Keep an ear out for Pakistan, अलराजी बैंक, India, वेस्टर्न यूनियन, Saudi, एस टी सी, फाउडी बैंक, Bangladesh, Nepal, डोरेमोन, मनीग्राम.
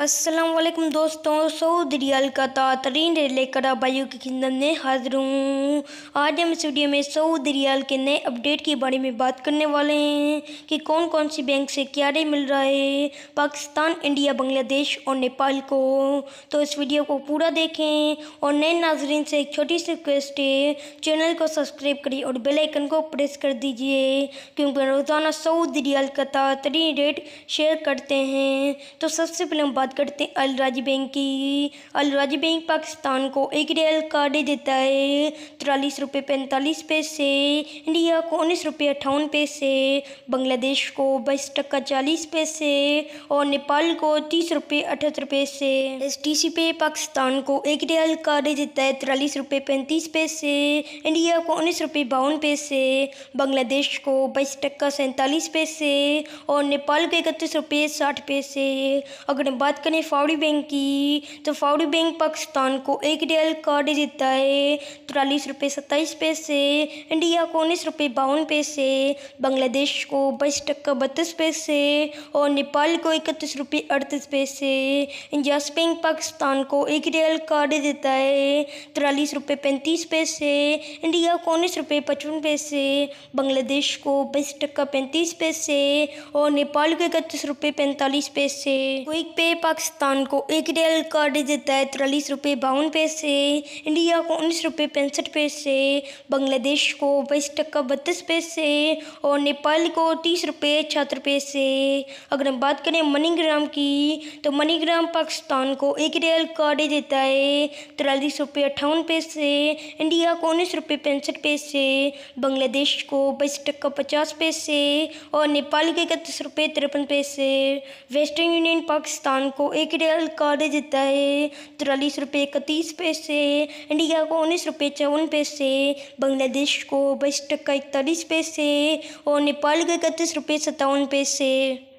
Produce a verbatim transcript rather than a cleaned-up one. अस्सलाम वालेकुम दोस्तों, सऊदी रियाल का तातरीन रेट लेकर आप भाइयों की खिदमत में हाजिर हूँ। आज हम इस वीडियो में सऊदी रियाल के नए अपडेट के बारे में बात करने वाले हैं कि कौन कौन सी बैंक से क्या रेट मिल रहा है पाकिस्तान, इंडिया, बांग्लादेश और नेपाल को। तो इस वीडियो को पूरा देखें और नए नाजरीन से एक छोटी सी रिक्वेस्ट है, चैनल को सब्सक्राइब करिए और बेल आइकन को प्रेस कर दीजिए क्योंकि रोज़ाना सऊदी रियाल का तातरीन रेट शेयर करते हैं। तो सबसे पहले हम करते हैं अलराजी बैंक की। अलराजी बैंक पाकिस्तान को एक रियाल का रेट देता है तिरालीस रुपये पैंतालीस पैसे, इंडिया को उन्नीस रुपये अट्ठावन पैसे, बांग्लादेश को बाईस टक्का चालीस पैसे और नेपाल को तीस रुपये अठहत्तर पैसे। एस टी सी पे पाकिस्तान को एक रियाल का रेट देता है तिरालीस रुपये पैंतीस पैसे, इंडिया को उन्नीस रुपये बावन पैसे, बांग्लादेश को बाईस टक्का सैंतालीस पैसे और नेपाल को इकतीस रुपये साठ पैसे। अगर बात करें फाउडी बैंक की तो फाउडी बैंक पाकिस्तान को एक रियाल का रेट देता है तिरालीस रुपये सत्ताईस पैसे, इंडिया को उन्नीस रुपये बावन पैसे, बांग्लादेश को बाईस टक्का बत्तीस पैसे और नेपाल को इकतीस रुपये अड़तीस पैसे। इंजास बैंक पाकिस्तान को एक रियाल का रेट देता है तिरालीस रुपये पैंतीस पैसे, इंडिया को उन्नीस रुपये पचपन पैसे, बांग्लादेश को बाईस टक्का पैंतीस पैसे और नेपाल को इकतीस रुपये पैंतालीस पैसे। क्विक पे पाकिस्तान को एक रियाल का रेट देता है तिरालीस रुपये बावन पैसे, इंडिया को उन्नीस रुपये पैंसठ पैसे, बांग्लादेश को बाईस टक्का बत्तीस पैसे और नेपाल को तीस रुपये छिहत्तर पैसे। अगर हम बात करें मनीग्राम की तो मनीग्राम पाकिस्तान को एक रियाल का रेट देता है तिरालीस रुपये अट्ठावन पैसे, इंडिया को उन्नीस रुपये पैंसठ पैसे, बांग्लादेश को बाईस टक्का पचास पैसे और नेपाल के इकतीस रुपये तिरपन पैसे। वेस्टर्न यूनियन पाकिस्तान को एक रियाल का रेट देता है तिरालीस रुपये इकतीस पैसे, इंडिया को उन्नीस रुपये चौवन पैसे, बांग्लादेश को बाईस टक्का इकतालीस पैसे और नेपाल को इकतीस रुपये सत्तावन पैसे।